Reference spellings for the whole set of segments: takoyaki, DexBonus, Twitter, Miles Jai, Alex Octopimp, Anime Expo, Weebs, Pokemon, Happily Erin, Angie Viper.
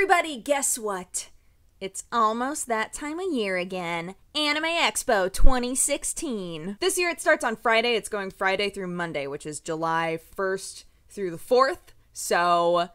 everybody, guess what? It's almost that time of year again. Anime Expo 2016. This year it starts on Friday. It's going Friday through Monday, which is July 1st through the 4th. So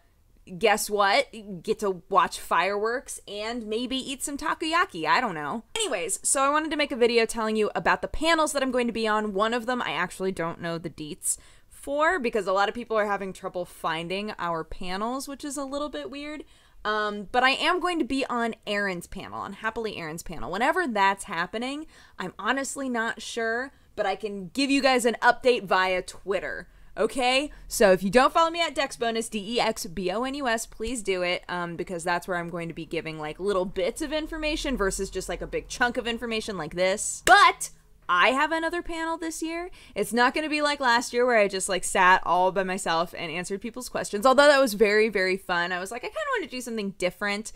guess what? You get to watch fireworks and maybe eat some takoyaki. I don't know. Anyways, so I wanted to make a video telling you about the panels that I'm going to be on. One of them I actually don't know the deets for because a lot of people are having trouble finding our panels, which is a little bit weird. But I am going to be on Erin's panel, on Happily Erin's panel. Whenever that's happening, I'm honestly not sure, but I can give you guys an update via Twitter, okay? So if you don't follow me at DexBonus, D-E-X-B-O-N-U-S, please do it, because that's where I'm going to be giving, like, little bits of information versus just, like, a big chunk of information like this. But I have another panel this year. It's not going to be like last year where I just like sat all by myself and answered people's questions. Although that was very, very fun. I was like, I kind of want to do something different.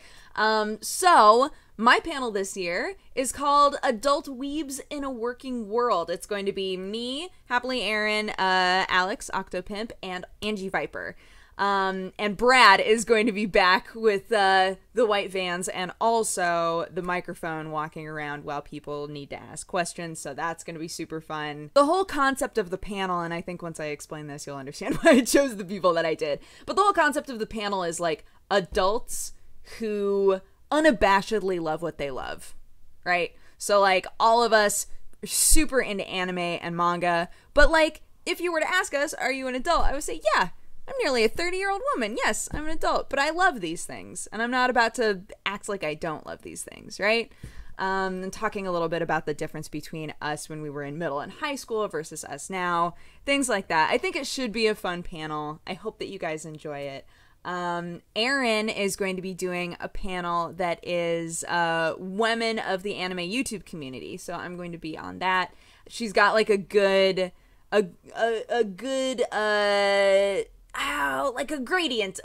So my panel this year is called Adult Weebs in a Working World. It's going to be me, Happily Erin, Alex Octopimp, and Angie Viper. And Brad is going to be back with the white vans and also the microphone walking around while people need to ask questions, so that's going to be super fun. The whole concept of the panel, and I think once I explain this you'll understand why I chose the people that I did, but the whole concept of the panel is like adults who unabashedly love what they love, right? So like all of us are super into anime and manga, but like if you were to ask us, are you an adult? I would say, yeah. I'm nearly a 30-year-old woman. Yes, I'm an adult, but I love these things, and I'm not about to act like I don't love these things, right? And talking a little bit about the difference between us when we were in middle and high school versus us now, things like that. I think it should be a fun panel. I hope that you guys enjoy it. Erin is going to be doing a panel that is women of the anime YouTube community, so I'm going to be on that. She's got like a gradient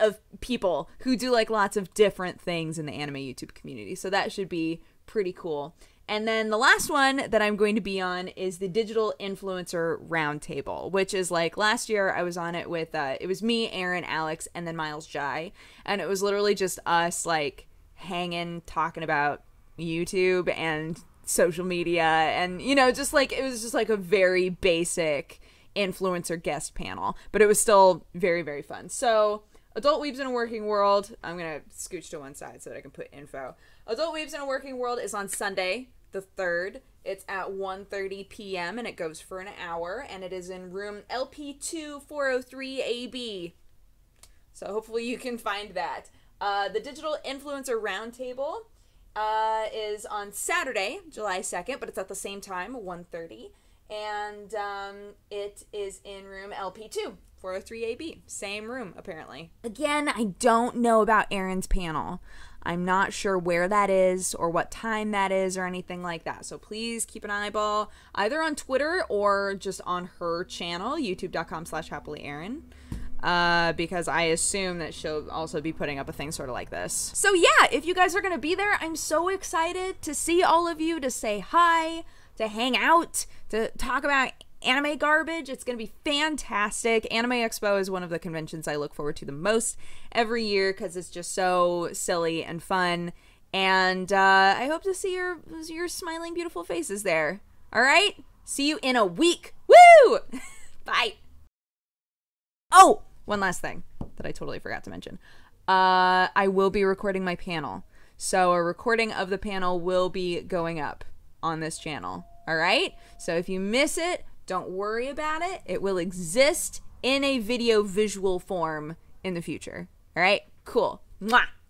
of people who do like lots of different things in the anime YouTube community. So that should be pretty cool. And then the last one that I'm going to be on is the Digital Influencer Roundtable, which is like last year I was on it with, it was me, Erin, Alex, and then Miles Jai. And it was literally just us like hanging, talking about YouTube and social media. And, you know, just like, it was just like a very basic influencer guest panel, but it was still very, very fun. So Adult Weebs in a Working World, I'm gonna scooch to one side so that I can put info. Adult Weebs in a Working World is on Sunday the 3rd. It's at 1:30 p.m. and it goes for an hour, and it is in room LP2403AB. So hopefully you can find that. The Digital Influencer Roundtable is on Saturday, July 2nd, but it's at the same time, 1:30. And it is in room LP2, 403AB. Same room, apparently. Again, I don't know about Erin's panel. I'm not sure where that is or what time that is or anything like that. So please keep an eyeball either on Twitter or just on her channel, youtube.com/happilyerin. Because I assume that she'll also be putting up a thing sort of like this. So yeah, if you guys are going to be there, I'm so excited to see all of you, to say hi, to hang out, to talk about anime garbage. It's going to be fantastic. Anime Expo is one of the conventions I look forward to the most every year because it's just so silly and fun. And I hope to see your smiling, beautiful faces there. All right? See you in a week. Woo! Bye. Oh, one last thing that I totally forgot to mention. I will be recording my panel. So a recording of the panel will be going up on this channel. All right? So if you miss it, don't worry about it. It will exist in a video visual form in the future. All right? Cool. Mwah!